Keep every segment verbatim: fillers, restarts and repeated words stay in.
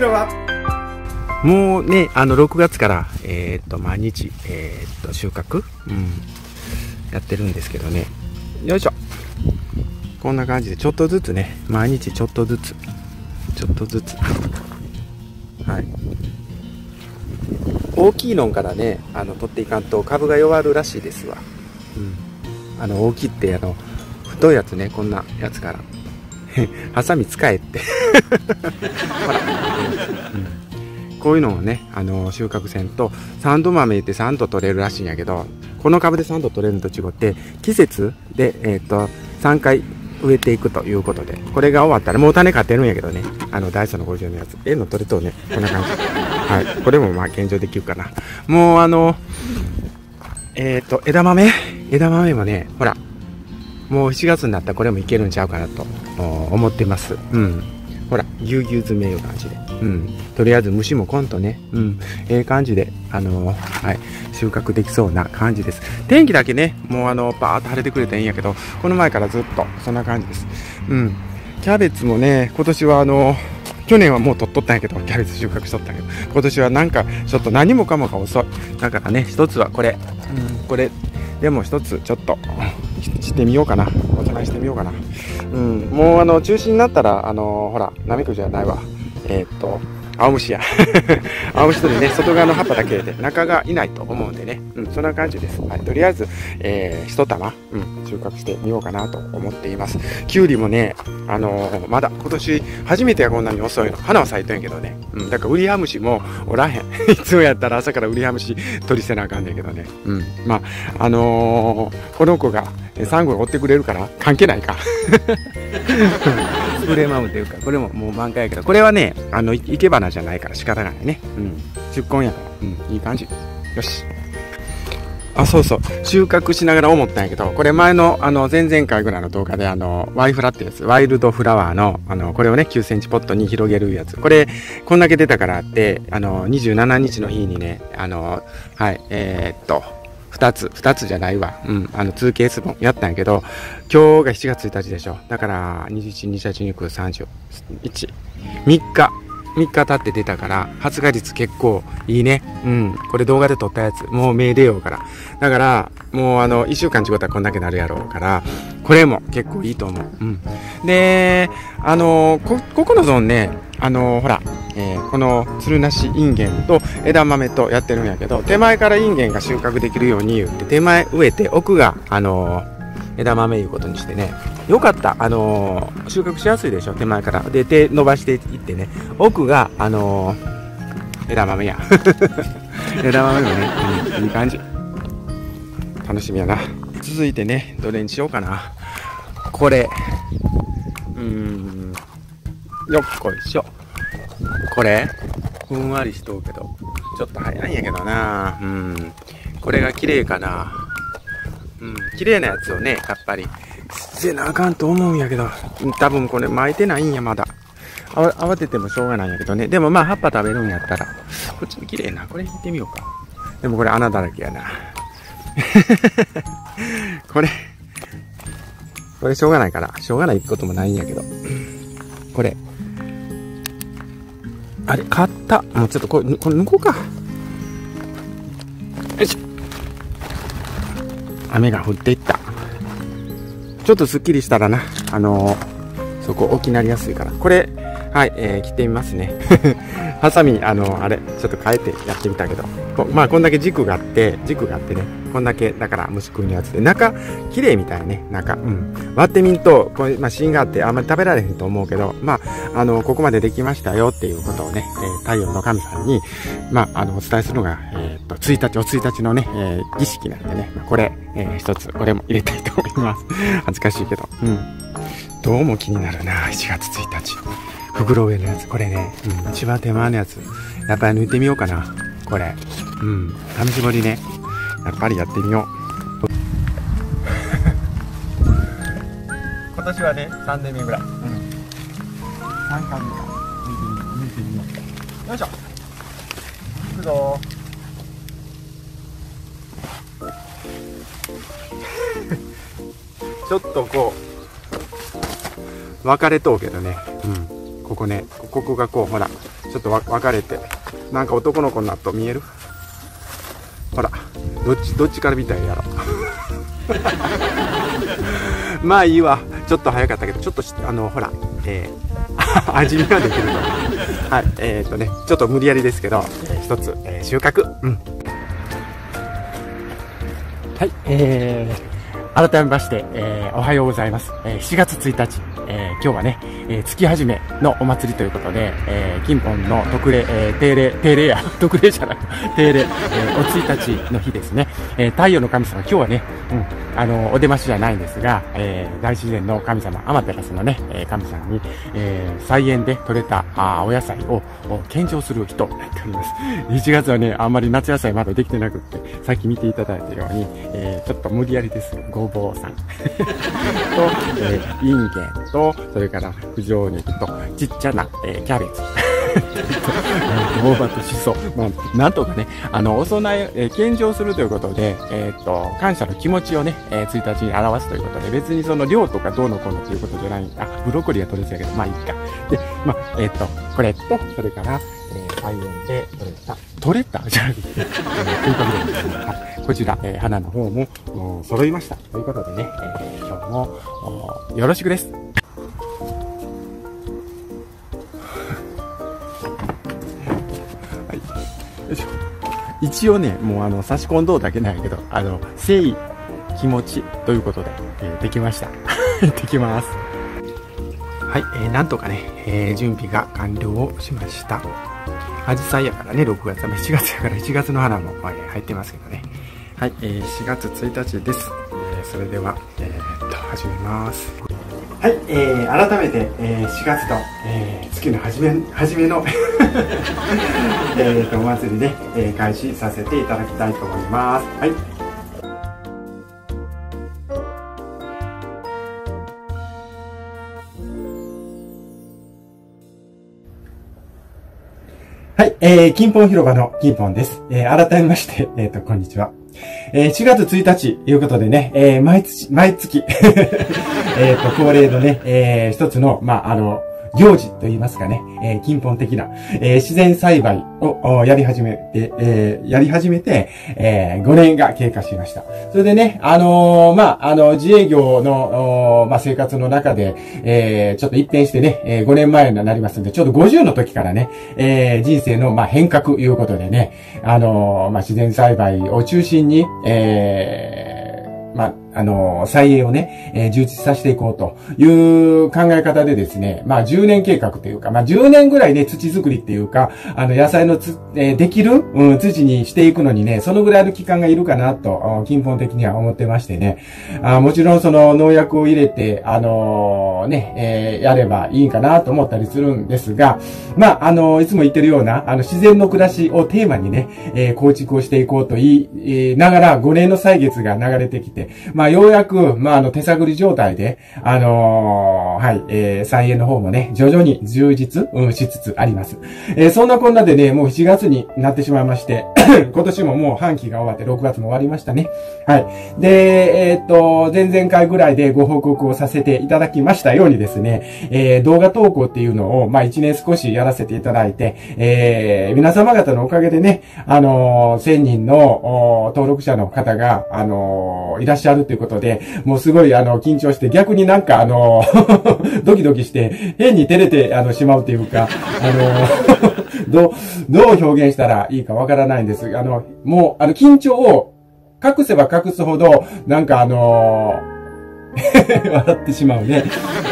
広場。もうね、あのろくがつから、えー、っと毎日、えー、っと収穫、うん、やってるんですけどね、よいしょ、こんな感じでちょっとずつね、毎日ちょっとずつちょっとずつはい、大きいのんからね、あの取っていかんと株が弱るらしいですわ。うん、あの大きいって、あの太いやつね、こんなやつからハサミ使えってほら、うん、こういうのをね、あの収穫せんとさんど豆ってさんど取れるらしいんやけど、この株でさんど取れるのと違って季節で、えー、とさんかい植えていくということで、これが終わったらもう種買ってるんやけどね、あのダイソーのごじゅうのやつ、ええの取れとうね、こんな感じはい、これもまあ現状できるかな。もうあのえっ、ー、と枝豆枝豆もね、ほらもうしがつになったらこれもいけるんちゃうかなと思ってます。うん、ほらぎゅうぎゅう詰めいう感じで、うん、とりあえず虫もコンとね、うん、ええ感じで、あのーはい、収穫できそうな感じです。天気だけね、もうあのバーッと晴れてくれていいんやけど、この前からずっとそんな感じです。うん、キャベツもね、今年はあのー、去年はもう取っとったんやけど、キャベツ収穫しとったんやけど、今年はなんかちょっと何もかもが遅い。だからね、一つはこれ、うん、これでも一つちょっとしてみようかな、お互いしてみようかな。うん、もうあの中止になったら、あのー、ほらナメクジじゃないわ、えー、っと青虫や青虫取りね、外側の葉っぱだけで中がいないと思うんでね、うん、そんな感じです。はい、とりあえず、えー、一玉、うん、収穫してみようかなと思っています。きゅうりもね、あのー、まだ今年初めてはこんなに遅いの、花は咲いてんやけどね、うん、だからウリハムシもおらへんいつもやったら朝からウリハムシ取りせなあかんねんけどね、うん、まああのー、この子がサンゴが追ってくれるから関係ないかスプレーマムというか、これももう満開やけど、これはね、あの生け花じゃないから仕方がないね、うん、出根やから、うん、いい感じ。よし、あ、そうそう、収穫しながら思ったんやけど、これ前のあの前々回ぐらいの動画で、あのワイフラってやつ、ワイルドフラワーの、あのこれをねきゅうセンチポットに広げるやつ、これこんだけ出たからって、あのにじゅうしちにちの日にね、あのはいえー、っとふたつ、ふたつじゃないわ、うん、あのツーケースぶんやったんやけど、今日がしちがつついたちでしょ、だからにじゅういち、にじゅうはち、にじゅうきゅう、さんじゅう、いち、みっか、みっか経って出たから発芽率結構いいね。うん、これ動画で撮ったやつ、もう芽出ようから、だからもうあのいっしゅうかんちごとはこんだけなるやろうから、これも結構いいと思う。うん、であのー、こここのゾーンね、あのー、ほらえー、このつるなしインゲンと枝豆とやってるんやけど、手前からインゲンが収穫できるように言って、手前植えて奥が、あのー、枝豆いうことにしてね、よかった、あのー、収穫しやすいでしょ、手前からで手伸ばしていってね、奥が、あのー、枝豆や枝豆もね、うん、いい感じ、楽しみやな。続いてね、どれにしようかな、これ、うーん、よっこいしょ、これふんわりしとうけどちょっと早いんやけどな、うん、これが綺麗かな、うん、綺麗なやつをねやっぱり捨てなあかんと思うんやけど、多分これ巻いてないんや、まだあわ慌ててもしょうがないんやけどね、でもまあ葉っぱ食べるんやったらこっちも綺麗な、これ引いてみようか、でもこれ穴だらけやなこれこれしょうがないから、しょうがないこともないんやけど、これあれ買った、もうちょっとこれ、これ抜こうか、よいしょ、雨が降っていった、ちょっとすっきりしたらな、あのー、そこ大きなりやすいから、これはい、えー、切ってみますねハサミ、あのー、あれちょっと変えてやってみたけど、こまあこんだけ軸があって、軸があってね、こんだけだから虫食うのやつで、中綺麗みたいね、中、うん、割ってみんとこれ、まあ、芯があってあんまり食べられへんと思うけど、まああのここまでできましたよっていうことをね、えー、太陽の神さんに、まあ、あのお伝えするのが、えー、とついたち、おついたちのね、えー、儀式なんでね、これ、えー、一つこれも入れたいと思います恥ずかしいけど、うん、どうも気になるな、しがつついたち、袋植えのやつ、これね、うん、一番手間のやつやっぱり抜いてみようかな、これ、うん、試し掘りね、やっぱりやってみよう今年はねさんねんめぐらい、うん、さんかいめが抜いてみよう、よいしょ、いくぞちょっとこう分かれとうけどね、うん、ここね、ここがこうほらちょっと分かれて、なんか男の子になっと見える。ほら、どっちどっちから見たんやろ。まあいいわ、ちょっと早かったけど、ちょっとあのほら、えー、味見ができると。はい、えー、っとね、ちょっと無理やりですけど、一つ、えー、収穫。うん。はい、えー、改めまして、えー、おはようございます。えー、しがつついたち、えー、今日はね、えー、月始めのお祭りということで、えー、金本の特例、えー、定例、定例や、特例じゃなくて、定例、えー、おついたちの日ですね、えー、太陽の神様、今日はね、うん。あのお出ましじゃないんですが、えー、大自然の神様アマテラスのね、えー、神様に、えー、菜園で採れたあお野菜を献上する日となっております。いちがつはね、あんまり夏野菜まだできてなくって、さっき見ていただいたように、えー、ちょっと無理やりですごぼうさんと、えー、インゲンと、それから九条ネギとちっちゃな、えー、キャベツ大葉としそ、まあ、なんとかね、あのお供え、えー、献上するということで、えー、っと感謝の気持ちをね、えー、ついたちに表すということで、別にその量とかどうのこうのということじゃない。あ、ブロッコリーは取れてたけど、まあいいか。で、まあ、えー、っと、これと、それから、えー、菜園で取れた、取れたじゃなくて、えー、こちら、えー、花の方も、もう揃いました。ということでね、えー、今日も、よろしくです。はい。よいしょ。一応ね、もうあの、差し込んどうだけなんやけど、あの、誠意、気持ちということで、えー、できました。できます。はい、えー、なんとかね、えー、準備が完了をしました。アジサイやからね、ろくがつ、しがつやからいちがつの花も、えー、入ってますけどね。はい、えー、しがつついたちです。えー、それでは、えー、っと始めます。はい、えー、改めて、えー、しがつと、えー、月の初め初めのえっとお祭りで、ね、えー、開始させていただきたいと思います。はい。はい、えー、金本広場の金本です。えー、改めまして、えっと、こんにちは。えー、しがつついたち、ということでね、えー、毎月、毎月、えっと、恒例のね、えー、一つの、まあ、あの、行事と言いますかね、えー、金本的な、えー、自然栽培をやり始めて、えー、やり始めて、えー、ごねんが経過しました。それでね、あのー、まあ、あの、自営業の、まあ、生活の中で、えー、ちょっと一変してね、えー、ごねんまえになりますんで、ちょうどごじゅうの時からね、えー、人生の、まあ、変革いうことでね、あのー、まあ、自然栽培を中心に、えーまあ、あの、再営をね、えー、充実させていこうという考え方でですね、まあ、じゅうねんけいかというか、まあ、じゅうねんぐらいね、土作りっていうか、あの、野菜のつ、えー、できる、うん、土にしていくのにね、そのぐらいの期間がいるかなと、金本的には思ってましてね、あ、もちろんその農薬を入れて、あのー、ね、えー、やればいいかなと思ったりするんですが、まあ、あのー、いつも言ってるような、あの、自然の暮らしをテーマにね、えー、構築をしていこうと言い、えー、ながらごねんの歳月が流れてきて、まあ、ようやく、まあ、あの、手探り状態で、あのー、はい、えー、菜園の方もね、徐々に充実、うん、しつつあります。えー、そんなこんなでね、もうしちがつになってしまいまして、今年ももう半期が終わってろくがつも終わりましたね。はい。で、えー、っと、前々回ぐらいでご報告をさせていただきましたようにですね、えー、動画投稿っていうのを、まあ、いちねん少しやらせていただいて、えー、皆様方のおかげでね、あのー、せんにんの登録者の方が、あのー、いらっしゃるということで、もうすごいあの緊張して、逆になんかあのドキドキして変に照れてあのしまうというか、あのどうどう表現したらいいかわからないんですが、あのもうあの緊張を隠せば隠すほどなんかあの笑ってしまうね。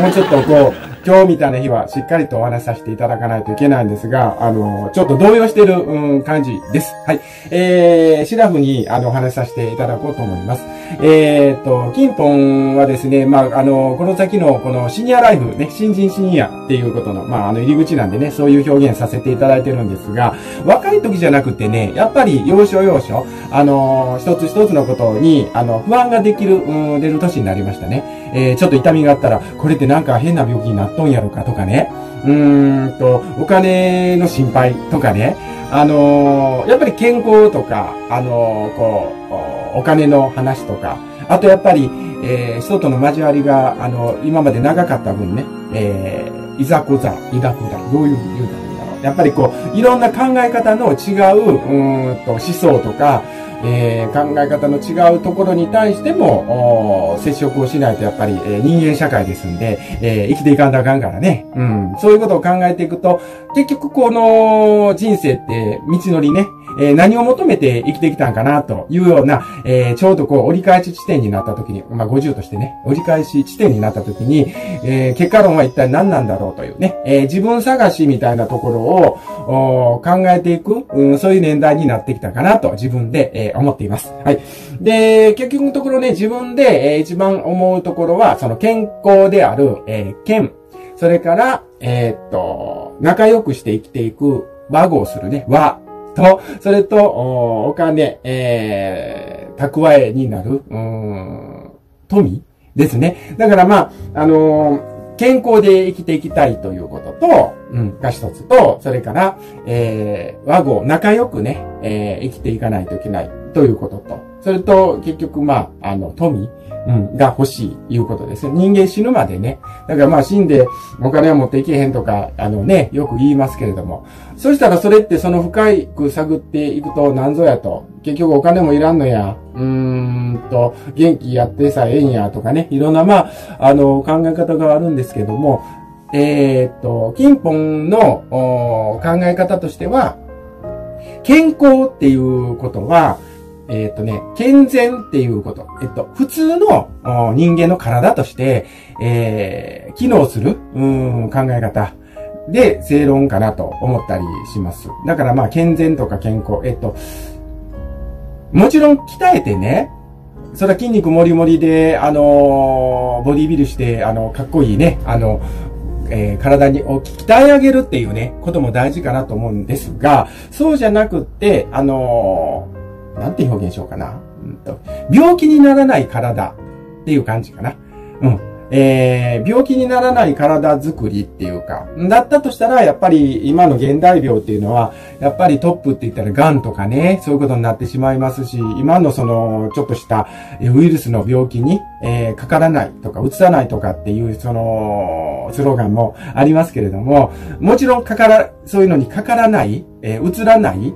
もうちょっとこう。今日みたいな日はしっかりとお話しさせていただかないといけないんですが、あの、ちょっと動揺してる、うん、感じです。はい。えー、シラフに、あの、お話しさせていただこうと思います。えーと、金本はですね、まあ、あの、この先の、このシニアライフ、ね、新人シニアっていうことの、まあ、あの、入り口なんでね、そういう表現させていただいてるんですが、若い時じゃなくてね、やっぱり、要所要所、あの、一つ一つのことに、あの、不安ができる、うん、出る年になりましたね。えー、ちょっと痛みがあったら、これってなんか変な病気になって、どんやろかとかね。うーんと、お金の心配とかね。あのー、やっぱり健康とか、あのー、こう、お金の話とか。あとやっぱり、えー、人との交わりが、あのー、今まで長かった分ね、えー、いざこざ、いだこだ、どういうふうに言うたらいいんだろう。やっぱりこう、いろんな考え方の違う、うーんと思想とか、えー、考え方の違うところに対しても、接触をしないとやっぱり、えー、人間社会ですんで、えー、生きていかんとあかんからね。うん。そういうことを考えていくと、結局この人生って道のりね、えー、何を求めて生きてきたんかなというような、えー、ちょうどこう折り返し地点になった時に、まあ、ごじゅうとしてね、折り返し地点になった時に、えー、結果論は一体何なんだろうというね、えー、自分探しみたいなところを考えていく、うん、そういう年代になってきたかなと自分で、えー、思っています。はい。で、結局のところね、自分で、えー、一番思うところは、その健康である、えー、健、それから、えー、っと、仲良くして生きていく、和合するね、和。と、それと、お, お金、えー、蓄えになる、うーん、富ですね。だからまあ、あのー、健康で生きていきたいということと、うん、が一つと、それから、えー、和合、仲良くね、えー、生きていかないといけないということと、それと、結局まあ、あの、富、うん、が欲しい、いうことですよ。人間死ぬまでね。だからまあ死んでお金は持っていけへんとか、あのね、よく言いますけれども。そしたらそれってその深く探っていくと何ぞやと。結局お金もいらんのや。うーんと、元気やってさええんやとかね。いろんなまあ、あの、考え方があるんですけども。えー、っと、金本の考え方としては、健康っていうことは、えっとね、健全っていうこと。えっと、普通の人間の体として、えー、機能するうん考え方で正論かなと思ったりします。だからまあ、健全とか健康。えっと、もちろん鍛えてね、そら筋肉もりもりで、あのー、ボディビルして、あのー、かっこいいね、あのー、えー、体にを鍛え上げるっていうね、ことも大事かなと思うんですが、そうじゃなくって、あのー、なんて表現しようかな、うんと。病気にならない体っていう感じかな。うん。えー、病気にならない体づくりっていうか。だったとしたら、やっぱり今の現代病っていうのは、やっぱりトップって言ったら癌とかね、そういうことになってしまいますし、今のその、ちょっとしたウイルスの病気に、えー、かからないとか、うつさないとかっていう、その、スローガンもありますけれども、もちろんかから、そういうのにかからない、えー、うつらない、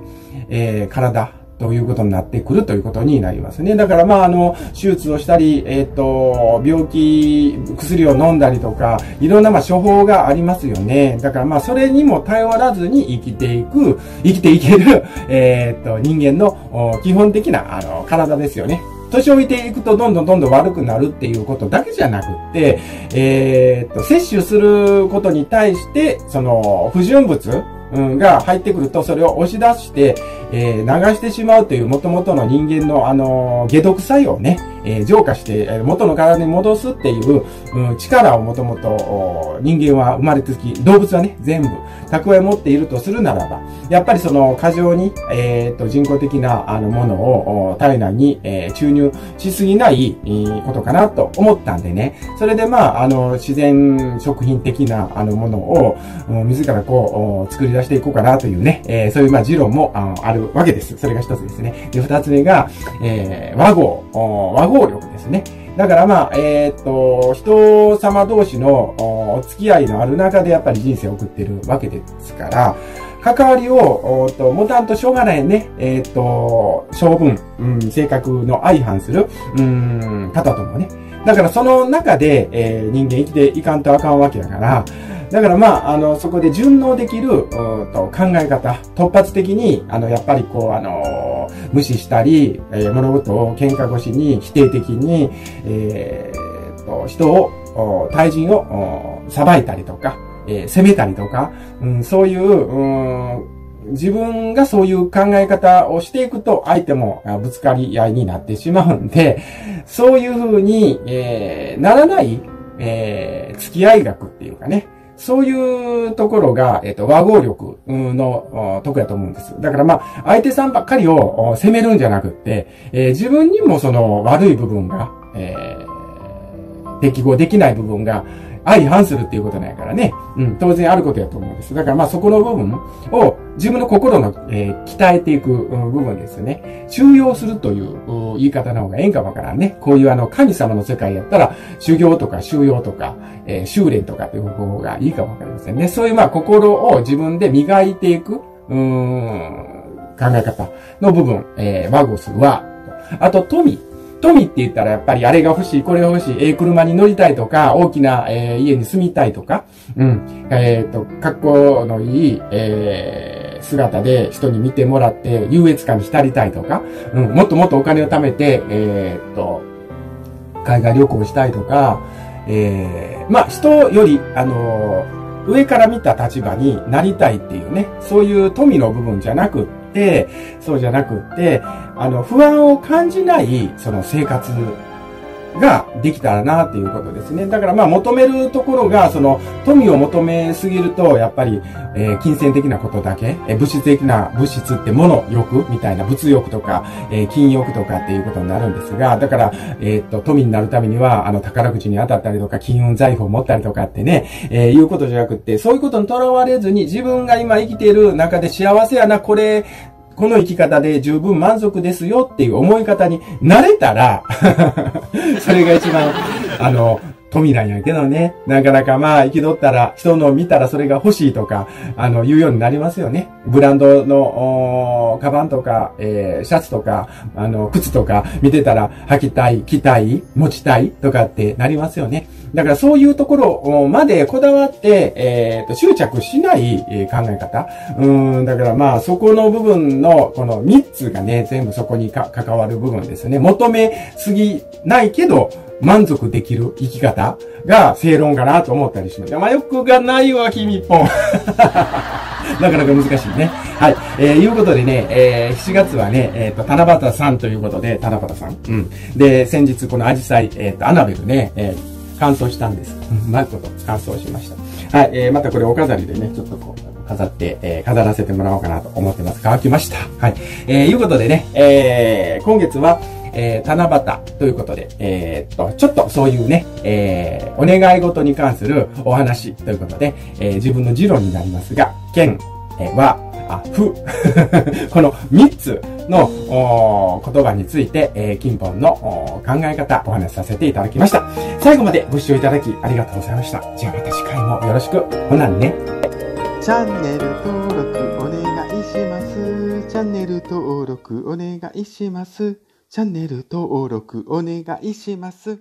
えー、体。ということになってくるということになりますね。だからまああの、手術をしたり、えっと、病気、薬を飲んだりとか、いろんなまあ処方がありますよね。だからまあそれにも頼らずに生きていく、生きていける、えっと、人間の基本的なあの体ですよね。年を見ていくとどんどんどんどん悪くなるっていうことだけじゃなくって、えっと、摂取することに対して、その、不純物、が入ってくるとそれを押し出して、えー、流してしまうという元々の人間のあのー、解毒作用ね、えー、浄化して元の体に戻すっていう、うん、力を元々人間は生まれつき、動物はね、全部蓄え持っているとするならば、やっぱりその過剰に、えー、と人工的なあのものを体内に、えー、注入しすぎないことかなと思ったんでね、それでまあ、あの自然食品的なあのものを、うん、自らこう作り出していこうかなというね、えー、そういうまあ持論も あ, あるわけです。それが一つですね。で、二つ目が、えー、和合、和合力ですね。だからまあ、えー、っと、人様同士のお付き合いのある中でやっぱり人生を送ってるわけですから、関わりを、と、持たんとしょうがないね、えー、っと、性分、うん、性格の相反する、うん、方ともね。だからその中で、えー、人間生きていかんとあかんわけだから、だからまあ、あの、そこで順応できる、うんと、考え方、突発的に、あの、やっぱりこう、あの、無視したり、えー、物事を喧嘩越しに否定的に、えー、と、人を、対人を、裁いたりとか、えー、責めたりとか、うん、そういう、うん自分がそういう考え方をしていくと相手もぶつかり合いになってしまうんで、そういう風に、えー、ならない、えー、付き合い学っていうかね、そういうところが、えっと、和合力の得やと思うんです。だからまあ、相手さんばっかりを責めるんじゃなくって、えー、自分にもその悪い部分が、えー、適合できない部分が、相反するっていうことないからね。うん、当然あることやと思うんです。だからまあそこの部分を自分の心の、えー、鍛えていく部分ですね。修行するという言い方の方がええんかわからんね。こういうあの神様の世界やったら修行とか修養とか、えー、修練とかっていう方法がいいかわかりませんね。そういうまあ心を自分で磨いていく、うーん、考え方の部分、えー、マゴスは、あと富。富って言ったらやっぱりあれが欲しい、これが欲しい、えー、車に乗りたいとか、大きな、えー、家に住みたいとか、うん、えっと、格好のいい、えー、姿で人に見てもらって優越感に浸りたいとか、うん、もっともっとお金を貯めて、えー、っと、海外旅行したいとか、えー、まあ、人より、あのー、上から見た立場になりたいっていうね、そういう富の部分じゃなくて、で、そうじゃなくって、あの、不安を感じない、その生活ができたらな、っていうことですね。だからまあ、求めるところが、その、富を求めすぎると、やっぱり、えー、金銭的なことだけ、えー、物質的な、物質って物欲みたいな、物欲とか、えー、金欲とかっていうことになるんですが、だから、えー、っと、富になるためには、あの、宝くじに当たったりとか、金運財宝を持ったりとかってね、えー、いうことじゃなくって、そういうことにとらわれずに、自分が今生きている中で幸せやな、これ、この生き方で十分満足ですよっていう思い方に慣れたら、それが一番、あの、富なんやけどね。なかなかまあ、生き取ったら、人の見たらそれが欲しいとか、あの、言うようになりますよね。ブランドの、カバンとか、えー、シャツとか、あの、靴とか見てたら、履きたい、着たい、持ちたいとかってなりますよね。だからそういうところまでこだわって、えっと、執着しない考え方。うん、だからまあ、そこの部分の、この三つがね、全部そこにか関わる部分ですね。求めすぎないけど、満足できる生き方が正論かなと思ったりします。まあ、欲がないわ、君一本。なかなか難しいね。はい。えー、いうことでね、えー、しちがつはね、えっと、七夕さんということで、七夕さん。うん。で、先日このアジサイ、えっと、アナベルね、えー乾燥したんです。まずこと乾燥しました。はい、えー、またこれお飾りでね、ちょっとこう、飾って、えー、飾らせてもらおうかなと思ってます。乾きました。はい。えー、いうことでね、えー、今月は、えー、七夕ということで、えー、っと、ちょっとそういうね、えー、お願い事に関するお話ということで、えー、自分の持論になりますが、剣は、あ、ふ。このみっつの言葉について、えー、金本の考え方お話しさせていただきました。最後までご視聴いただきありがとうございました。じゃあまた次回もよろしく。ほなね。チャンネル登録お願いします。チャンネル登録お願いします。チャンネル登録お願いします。